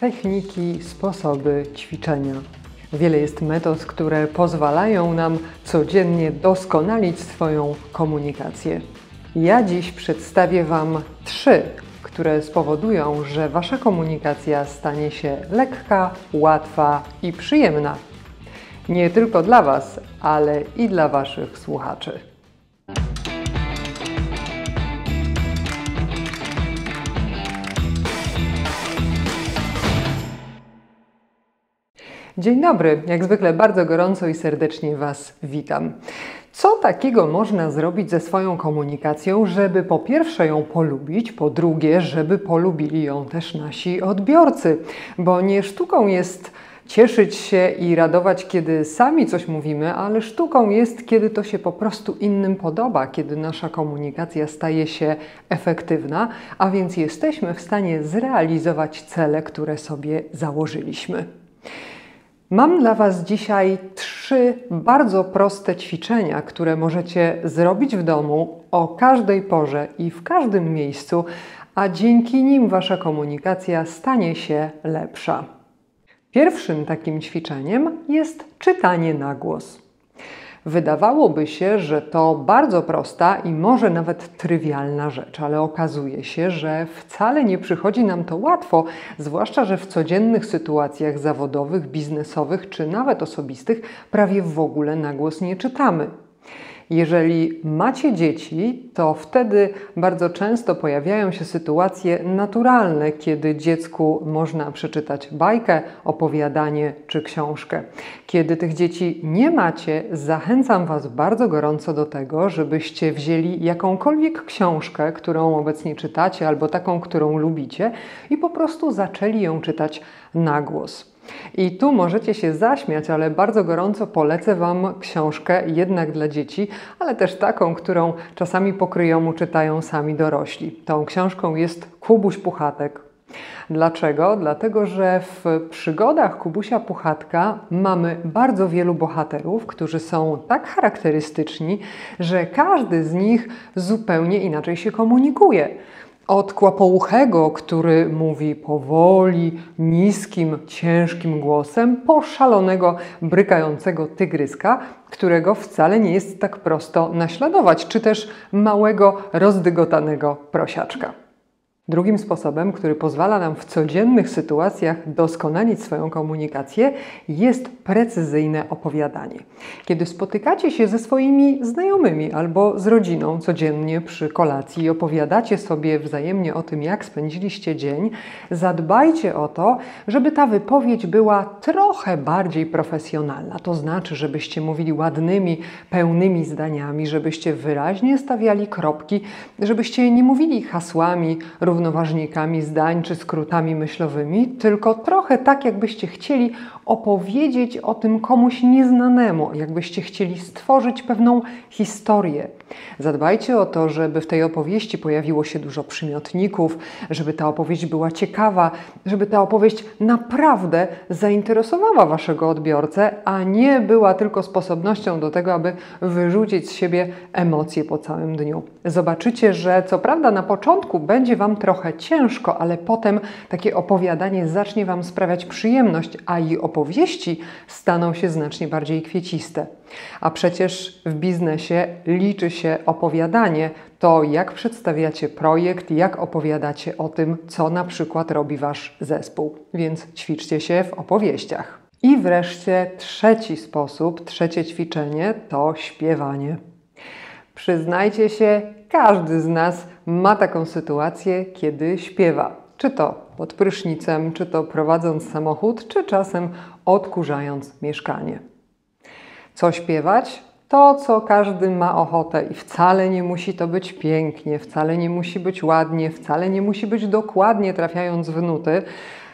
techniki, sposoby ćwiczenia. Wiele jest metod, które pozwalają nam codziennie doskonalić swoją komunikację. Ja dziś przedstawię Wam 3, które spowodują, że Wasza komunikacja stanie się lekka, łatwa i przyjemna. Nie tylko dla Was, ale i dla Waszych słuchaczy. Dzień dobry, jak zwykle bardzo gorąco i serdecznie Was witam. Co takiego można zrobić ze swoją komunikacją, żeby po pierwsze ją polubić, po drugie, żeby polubili ją też nasi odbiorcy? Bo nie sztuką jest cieszyć się i radować, kiedy sami coś mówimy, ale sztuką jest, kiedy to się po prostu innym podoba, kiedy nasza komunikacja staje się efektywna, a więc jesteśmy w stanie zrealizować cele, które sobie założyliśmy. Mam dla Was dzisiaj 3 bardzo proste ćwiczenia, które możecie zrobić w domu o każdej porze i w każdym miejscu, a dzięki nim Wasza komunikacja stanie się lepsza. Pierwszym takim ćwiczeniem jest czytanie na głos. Wydawałoby się, że to bardzo prosta i może nawet trywialna rzecz, ale okazuje się, że wcale nie przychodzi nam to łatwo, zwłaszcza że w codziennych sytuacjach zawodowych, biznesowych czy nawet osobistych prawie w ogóle na głos nie czytamy. Jeżeli macie dzieci, to wtedy bardzo często pojawiają się sytuacje naturalne, kiedy dziecku można przeczytać bajkę, opowiadanie czy książkę. Kiedy tych dzieci nie macie, zachęcam Was bardzo gorąco do tego, żebyście wzięli jakąkolwiek książkę, którą obecnie czytacie, albo taką, którą lubicie, i po prostu zaczęli ją czytać na głos. I tu możecie się zaśmiać, ale bardzo gorąco polecę Wam książkę jednak dla dzieci, ale też taką, którą czasami po kryjomu czytają sami dorośli. Tą książką jest Kubuś Puchatek. Dlaczego? Dlatego, że w przygodach Kubusia Puchatka mamy bardzo wielu bohaterów, którzy są tak charakterystyczni, że każdy z nich zupełnie inaczej się komunikuje. Od kłapouchego, który mówi powoli, niskim, ciężkim głosem, po szalonego, brykającego tygryska, którego wcale nie jest tak prosto naśladować, czy też małego, rozdygotanego prosiaczka. Drugim sposobem, który pozwala nam w codziennych sytuacjach doskonalić swoją komunikację, jest precyzyjne opowiadanie. Kiedy spotykacie się ze swoimi znajomymi albo z rodziną codziennie przy kolacji i opowiadacie sobie wzajemnie o tym, jak spędziliście dzień, zadbajcie o to, żeby ta wypowiedź była trochę bardziej profesjonalna. To znaczy, żebyście mówili ładnymi, pełnymi zdaniami, żebyście wyraźnie stawiali kropki, żebyście nie mówili hasłami, równoważnikami zdań czy skrótami myślowymi, tylko trochę tak, jakbyście chcieli opowiedzieć o tym komuś nieznanemu, jakbyście chcieli stworzyć pewną historię. Zadbajcie o to, żeby w tej opowieści pojawiło się dużo przymiotników, żeby ta opowieść była ciekawa, żeby ta opowieść naprawdę zainteresowała Waszego odbiorcę, a nie była tylko sposobnością do tego, aby wyrzucić z siebie emocje po całym dniu. Zobaczycie, że co prawda na początku będzie Wam trochę ciężko, ale potem takie opowiadanie zacznie Wam sprawiać przyjemność, a i opowieści staną się znacznie bardziej kwieciste. A przecież w biznesie liczy się opowiadanie, to jak przedstawiacie projekt, jak opowiadacie o tym, co na przykład robi Wasz zespół. Więc ćwiczcie się w opowieściach. I wreszcie trzeci sposób, trzecie ćwiczenie to śpiewanie. Przyznajcie się, każdy z nas ma taką sytuację, kiedy śpiewa. Czy to pod prysznicem, czy to prowadząc samochód, czy czasem odkurzając mieszkanie. Co śpiewać? To, co każdy ma ochotę i wcale nie musi to być pięknie, wcale nie musi być ładnie, wcale nie musi być dokładnie trafiając w nuty.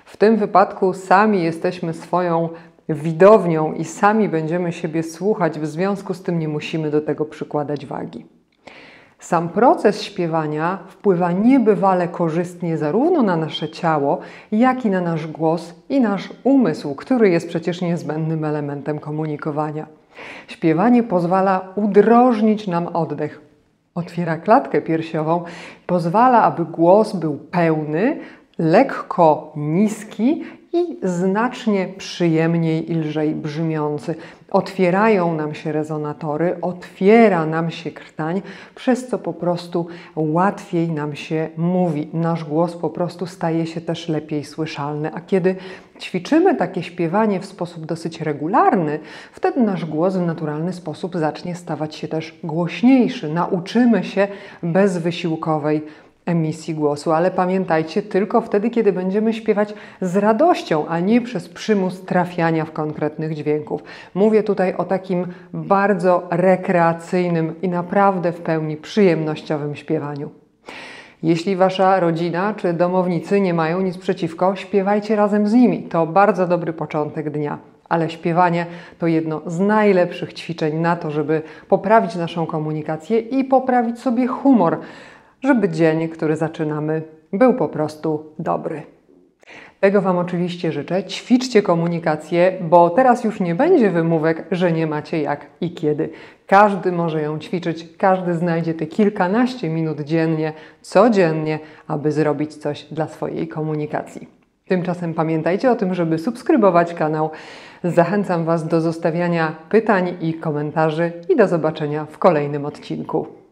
W tym wypadku sami jesteśmy swoją widownią i sami będziemy siebie słuchać, w związku z tym nie musimy do tego przykładać wagi. Sam proces śpiewania wpływa niebywale korzystnie zarówno na nasze ciało, jak i na nasz głos i nasz umysł, który jest przecież niezbędnym elementem komunikowania. Śpiewanie pozwala udrożnić nam oddech, otwiera klatkę piersiową, pozwala, aby głos był pełny, lekko niski i znacznie przyjemniej i lżej brzmiący. Otwierają nam się rezonatory, otwiera nam się krtań, przez co po prostu łatwiej nam się mówi. Nasz głos po prostu staje się też lepiej słyszalny, a kiedy ćwiczymy takie śpiewanie w sposób dosyć regularny, wtedy nasz głos w naturalny sposób zacznie stawać się też głośniejszy. Nauczymy się bezwysiłkowej emisji głosu, ale pamiętajcie, tylko wtedy, kiedy będziemy śpiewać z radością, a nie przez przymus trafiania w konkretnych dźwięków. Mówię tutaj o takim bardzo rekreacyjnym i naprawdę w pełni przyjemnościowym śpiewaniu. Jeśli wasza rodzina czy domownicy nie mają nic przeciwko, śpiewajcie razem z nimi. To bardzo dobry początek dnia. Ale śpiewanie to jedno z najlepszych ćwiczeń na to, żeby poprawić naszą komunikację i poprawić sobie humor, żeby dzień, który zaczynamy, był po prostu dobry. Tego wam oczywiście życzę. Ćwiczcie komunikację, bo teraz już nie będzie wymówek, że nie macie jak i kiedy. Każdy może ją ćwiczyć, każdy znajdzie te kilkanaście minut dziennie, codziennie, aby zrobić coś dla swojej komunikacji. Tymczasem pamiętajcie o tym, żeby subskrybować kanał. Zachęcam was do zostawiania pytań i komentarzy i do zobaczenia w kolejnym odcinku.